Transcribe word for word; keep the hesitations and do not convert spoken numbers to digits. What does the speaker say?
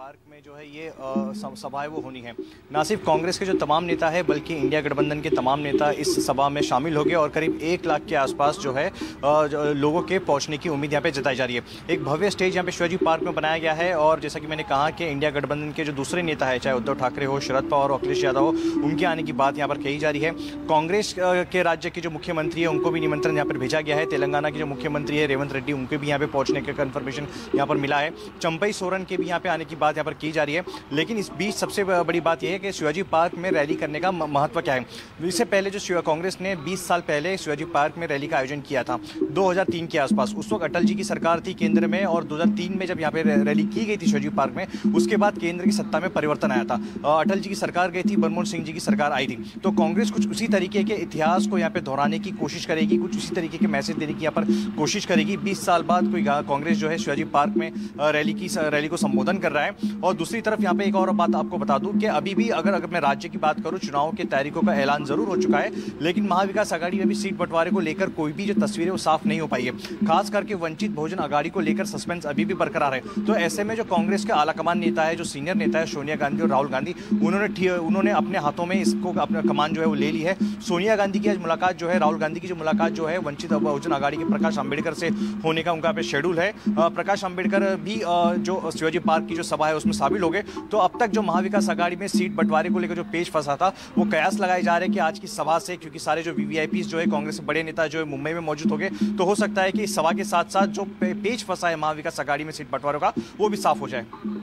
Park में जो है ये सभा है वो होनी है। ना सिर्फ कांग्रेस के जो तमाम नेता है बल्कि इंडिया गठबंधन के तमाम नेता इस सभा में शामिल हो गए और करीब एक लाख के आसपास जो है जो लोगों के पहुंचने की उम्मीद यहाँ पे जताई जा रही है। एक भव्य स्टेज यहाँ पे शिवाजी पार्क में बनाया गया है और जैसा कि मैंने कहा कि इंडिया गठबंधन के जो दूसरे नेता है चाहे उद्धव ठाकरे हो, शरद पवार हो, अखिलेश यादव हो, उनके आने की बात यहाँ पर कही जा रही है। कांग्रेस के राज्य के जो मुख्यमंत्री है उनको भी निमंत्रण यहाँ पर भेजा गया है। तेलंगाना के जो मुख्यमंत्री है रेवंत रेड्डी उनके भी यहाँ पर पहुँचने का कन्फर्मेशन यहाँ पर मिला है। चंपई सोरन के भी यहाँ पे आने की बात यहाँ पर की जा रही है। लेकिन इस बीच सबसे बड़ी बात यह है कि शिवाजी पार्क में रैली करने का महत्व क्या है। इससे पहले जो कांग्रेस ने बीस साल पहले शिवाजी पार्क में रैली का आयोजन किया था दो हज़ार तीन के आसपास, उस वक्त अटल जी की सरकार थी केंद्र में और दो हज़ार तीन में जब यहाँ पे रैली की गई थी शिवाजी पार्क में, उसके बाद केंद्र की सत्ता में परिवर्तन आया था, अटल जी की सरकार गई थी, मनमोहन सिंह जी की सरकार आई थी। तो कांग्रेस कुछ उसी तरीके के इतिहास को यहाँ पे दोहराने की कोशिश करेगी, कुछ उसी तरीके के मैसेज देने की यहाँ पर कोशिश करेगी। बीस साल बाद कोई कांग्रेस जो है शिवाजी पार्क में रैली की रैली को संबोधन कर रहा है। और दूसरी तरफ यहाँ पे एक और बात आपको बता दूं कि अभी भी अगर अगर मैं राज्य की बात करूं, चुनाव की तारीखों का ऐलान जरूर हो चुका है लेकिन महाविकास आघाड़ी में भी सीट बंटवारे को लेकर कोई भी जो तस्वीरें वो साफ नहीं हो पाई है। खास करके वंचित बहुजन आघाड़ी को लेकर सस्पेंस अभी भी बरकरार है। तो ऐसे में जो कांग्रेस के आलाकमान नेता है, जो सीनियर नेता है सोनिया गांधी और राहुल गांधी, उन्होंने उन्होंने अपने हाथों में इसको अपना कमान जो है वो ले ली है। सोनिया गांधी की आज मुलाकात जो है, राहुल गांधी की जो मुलाकात जो है वंचित बहुजन आघाड़ी के प्रकाश अंबेडकर से होने का उनका शेड्यूल है। प्रकाश अंबेडकर भी जो शिवाजी पार्क की जो सभा है उसमें शामिल हो गए। तो अब तक जो महाविकास आघाड़ी में सीट बंटवारे को लेकर जो पेच फंसा था वो कयास लगाए जा रहे हैं कि आज की सभा से, क्योंकि सारे जो वीवीआईपीस जो है कांग्रेस के बड़े नेता जो है मुंबई में मौजूद हो गए, तो हो सकता है कि सभा के साथ साथ जो पेच फंसा है महाविकास आघाड़ी में सीट बंटवारों का वो भी साफ हो जाए।